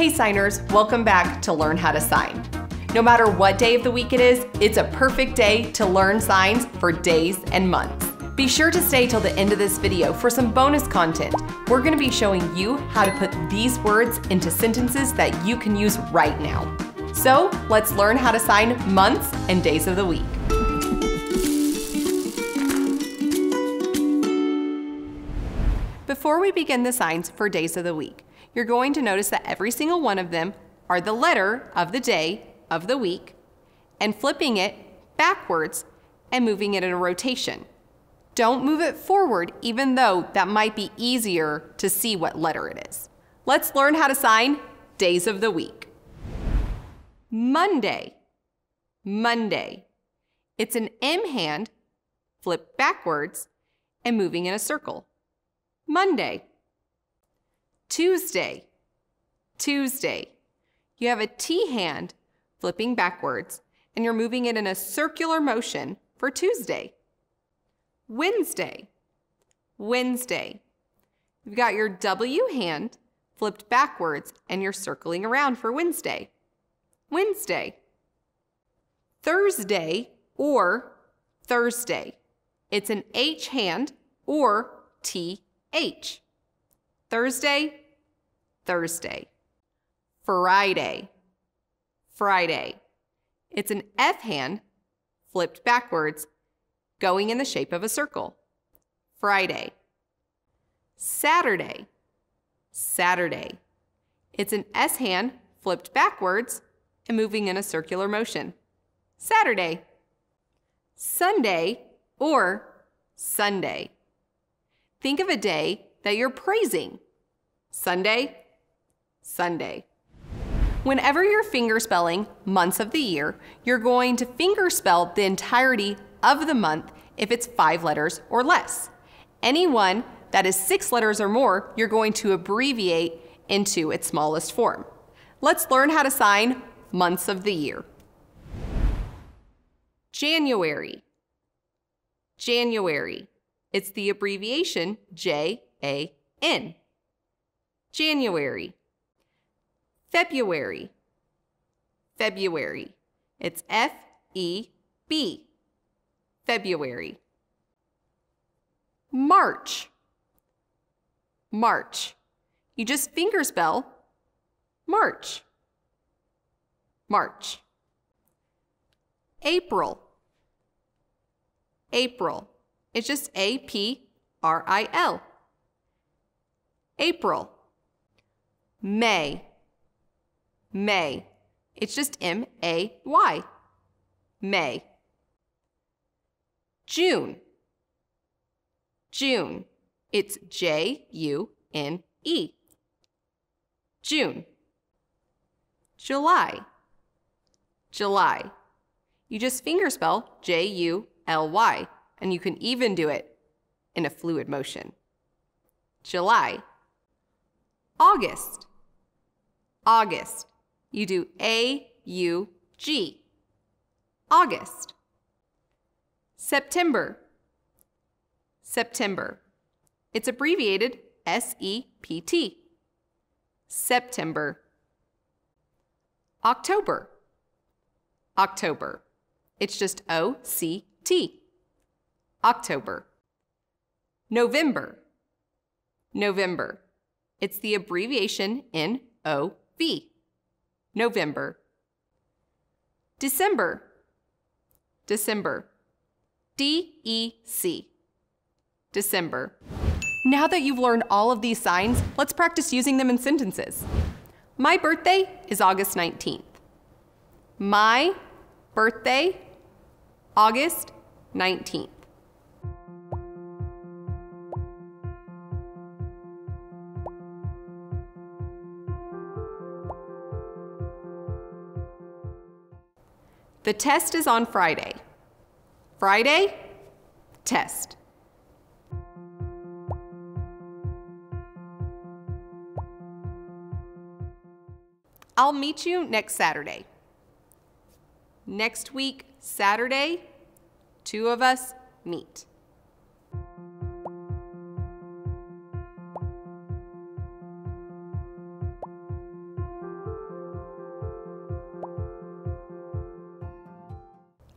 Hey signers, welcome back to Learn How to Sign. No matter what day of the week it is, it's a perfect day to learn signs for days and months. Be sure to stay till the end of this video for some bonus content. We're going to be showing you how to put these words into sentences that you can use right now. So let's learn how to sign months and days of the week. Before we begin the signs for days of the week, you're going to notice that every single one of them are the letter of the day of the week and flipping it backwards and moving it in a rotation. Don't move it forward, even though that might be easier to see what letter it is. Let's learn how to sign days of the week. Monday, Monday. It's an M hand flipped backwards and moving in a circle. Monday. Tuesday, Tuesday. You have a T hand flipping backwards and you're moving it in a circular motion for Tuesday. Wednesday, Wednesday. You've got your W hand flipped backwards and you're circling around for Wednesday. Wednesday. Thursday or Thursday. It's an H hand or TH. Thursday, Thursday. Friday, Friday. It's an F hand flipped backwards, going in the shape of a circle. Friday. Saturday, Saturday. It's an S hand flipped backwards and moving in a circular motion. Saturday. Sunday or Sunday. Think of a day that you're praising. Sunday, Sunday. Whenever you're fingerspelling months of the year, you're going to fingerspell the entirety of the month if it's 5 letters or less. Any one that is 6 letters or more, you're going to abbreviate into its smallest form. Let's learn how to sign months of the year. January, January. It's the abbreviation J-A-N. January. February, February. It's F-E-B. February. March, March. You just fingerspell March, March. April, April. It's just A-P-R-I-L. April. May, May. It's just M-A-Y. May. June, June. It's J-U-N-E. June. July, July. You just fingerspell J-U-L-Y. And you can even do it in a fluid motion. July. August, August. You do A-U-G. August. September, September. It's abbreviated S-E-P-T. September. October, October. It's just O-C-T. October. November, November. It's the abbreviation N-O-V. November. December, December. D-E-C. December. Now that you've learned all of these signs, let's practice using them in sentences. My birthday is August 19th. My birthday, August 19th. The test is on Friday. Friday, test. I'll meet you next Saturday. Next week, Saturday, 2 of us meet.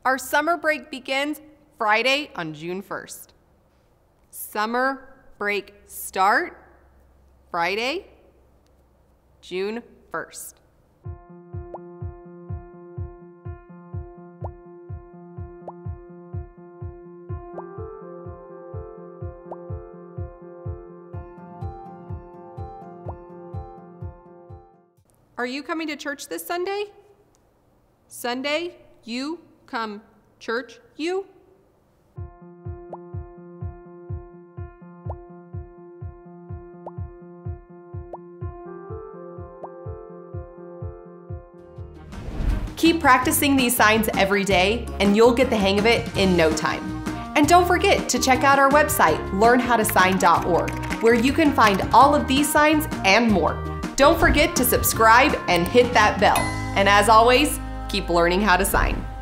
Our summer break begins Friday on June 1st. Summer break start Friday, June 1st. Are you coming to church this Sunday? Sunday, you come church, you. Keep practicing these signs every day and you'll get the hang of it in no time. And don't forget to check out our website, learnhowtosign.org, where you can find all of these signs and more. Don't forget to subscribe and hit that bell. And as always, keep learning how to sign.